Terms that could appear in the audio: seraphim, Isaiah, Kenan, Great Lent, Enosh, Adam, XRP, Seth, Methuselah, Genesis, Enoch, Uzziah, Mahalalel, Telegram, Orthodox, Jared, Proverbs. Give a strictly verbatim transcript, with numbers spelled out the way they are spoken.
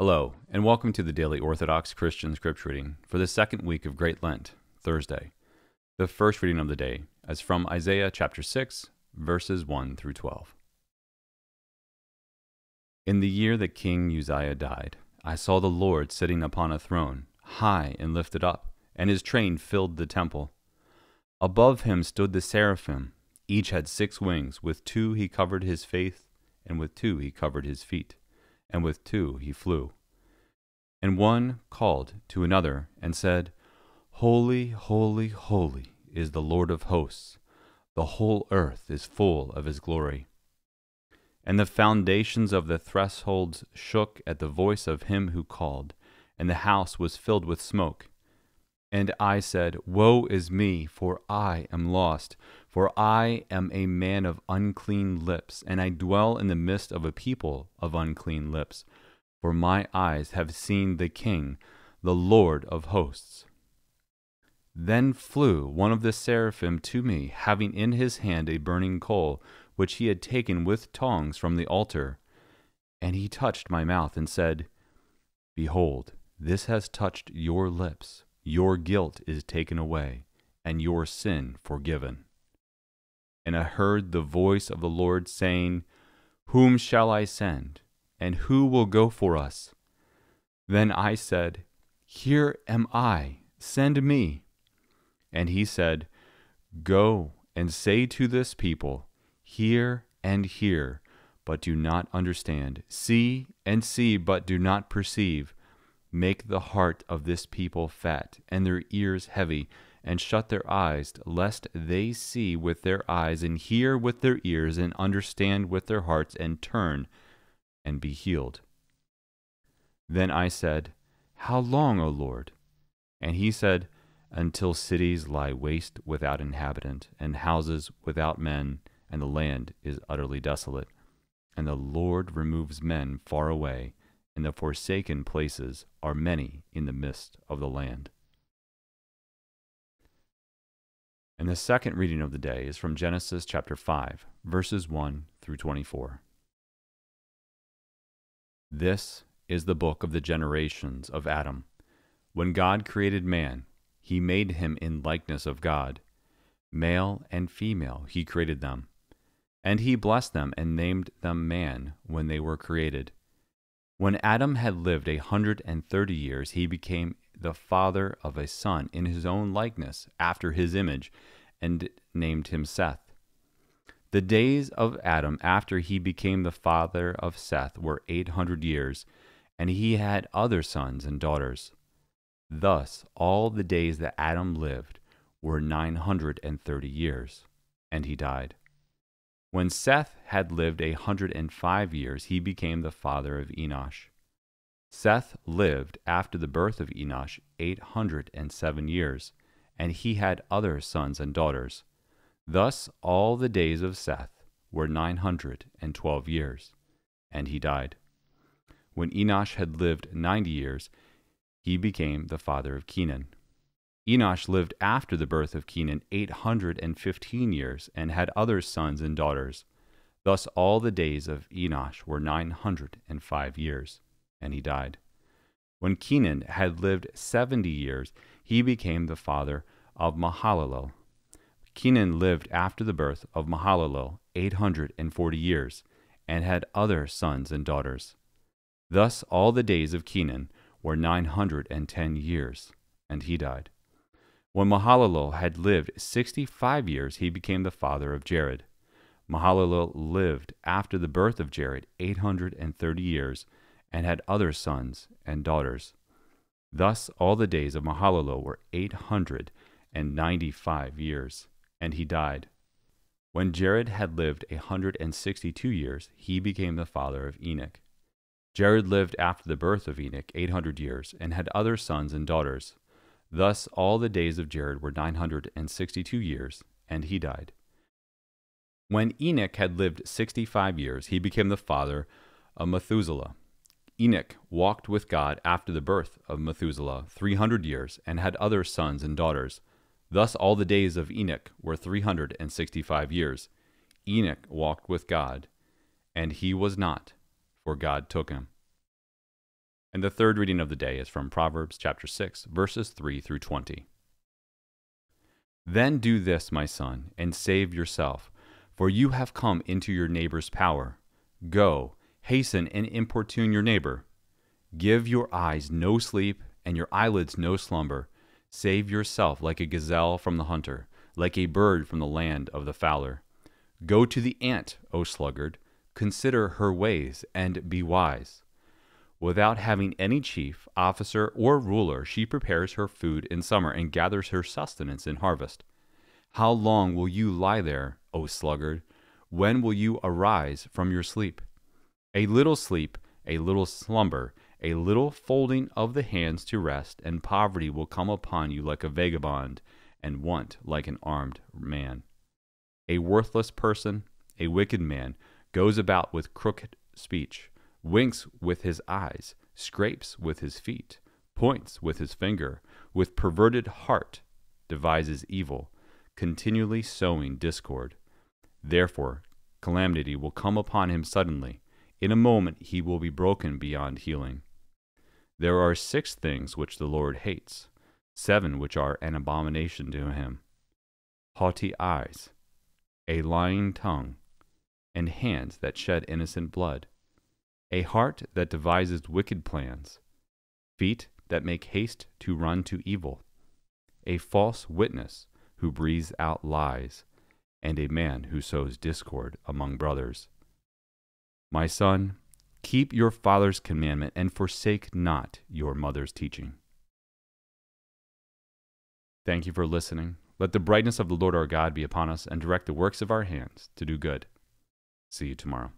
Hello, and welcome to the Daily Orthodox Christian Scripture Reading for the second week of Great Lent, Thursday. The first reading of the day is from Isaiah chapter six, verses one through twelve. In the year that King Uzziah died, I saw the Lord sitting upon a throne, high and lifted up, and his train filled the temple. Above him stood the seraphim. Each had six wings. With two he covered his face, and with two he covered his feet, and with two he flew. And one called to another and said, Holy, holy, holy is the Lord of hosts. The whole earth is full of his glory. And the foundations of the thresholds shook at the voice of him who called, and the house was filled with smoke. And I said, Woe is me, for I am lost, for I am a man of unclean lips, and I dwell in the midst of a people of unclean lips, for my eyes have seen the King, the Lord of hosts. Then flew one of the seraphim to me, having in his hand a burning coal, which he had taken with tongs from the altar. And he touched my mouth and said, Behold, this has touched your lips. Your guilt is taken away, and your sin forgiven. And I heard the voice of the Lord saying, Whom shall I send, and who will go for us? Then I said, Here am I, send me. And he said, Go and say to this people, Hear and hear, but do not understand. See and see, but do not perceive. Make the heart of this people fat, and their ears heavy, and shut their eyes, lest they see with their eyes, and hear with their ears, and understand with their hearts, and turn, and be healed. Then I said, How long, O Lord? And he said, Until cities lie waste without inhabitant, and houses without men, and the land is utterly desolate. And the Lord removes men far away, and the forsaken places are many in the midst of the land. And the second reading of the day is from Genesis chapter five, verses one through twenty-four. This is the book of the generations of Adam. When God created man, he made him in likeness of God. Male and female he created them. And he blessed them and named them man when they were created. When Adam had lived a hundred and thirty years, he became the father of a son in his own likeness, after his image, and named him Seth. The days of Adam after he became the father of Seth were eight hundred years, and he had other sons and daughters. Thus all the days that Adam lived were nine hundred and thirty years, and he died. When Seth had lived a hundred and five years, he became the father of Enosh. Seth lived after the birth of Enosh eight hundred and seven years, and he had other sons and daughters. Thus all the days of Seth were nine hundred and twelve years, and he died. When Enosh had lived ninety years, he became the father of Kenan. Enosh lived after the birth of Kenan eight hundred and fifteen years, and had other sons and daughters. Thus all the days of Enosh were nine hundred and five years, and he died. When Kenan had lived seventy years, he became the father of Mahalalel. Kenan lived after the birth of Mahalalel eight hundred and forty years, and had other sons and daughters. Thus all the days of Kenan were nine hundred and ten years, and he died. When Mahalalel had lived sixty-five years, he became the father of Jared. Mahalalel lived after the birth of Jared eight hundred and thirty years, and had other sons and daughters. Thus all the days of Mahalalel were eight hundred and ninety-five years, and he died. When Jared had lived a hundred and sixty-two years, he became the father of Enoch. Jared lived after the birth of Enoch eight hundred years, and had other sons and daughters. Thus all the days of Jared were nine hundred and sixty-two years, and he died. When Enoch had lived sixty-five years, he became the father of Methuselah. Enoch walked with God after the birth of Methuselah three hundred years, and had other sons and daughters. Thus all the days of Enoch were three hundred and sixty-five years. Enoch walked with God, and he was not, for God took him. And the third reading of the day is from Proverbs chapter six, verses three through twenty. Then do this, my son, and save yourself, for you have come into your neighbor's power. Go, hasten and importune your neighbor. Give your eyes no sleep and your eyelids no slumber. Save yourself like a gazelle from the hunter, like a bird from the land of the fowler. Go to the ant, O sluggard, consider her ways and be wise. Without having any chief, officer, or ruler, she prepares her food in summer and gathers her sustenance in harvest. How long will you lie there, O sluggard? When will you arise from your sleep? A little sleep, a little slumber, a little folding of the hands to rest, and poverty will come upon you like a vagabond, and want like an armed man. A worthless person, a wicked man, goes about with crooked speech, winks with his eyes, scrapes with his feet, points with his finger, with perverted heart devises evil, continually sowing discord. Therefore, calamity will come upon him suddenly. In a moment he will be broken beyond healing. There are six things which the Lord hates, seven which are an abomination to him: haughty eyes, a lying tongue, and hands that shed innocent blood, a heart that devises wicked plans, feet that make haste to run to evil, a false witness who breathes out lies, and a man who sows discord among brothers. My son, keep your father's commandment and forsake not your mother's teaching. Thank you for listening. Let the brightness of the Lord our God be upon us and direct the works of our hands to do good. See you tomorrow.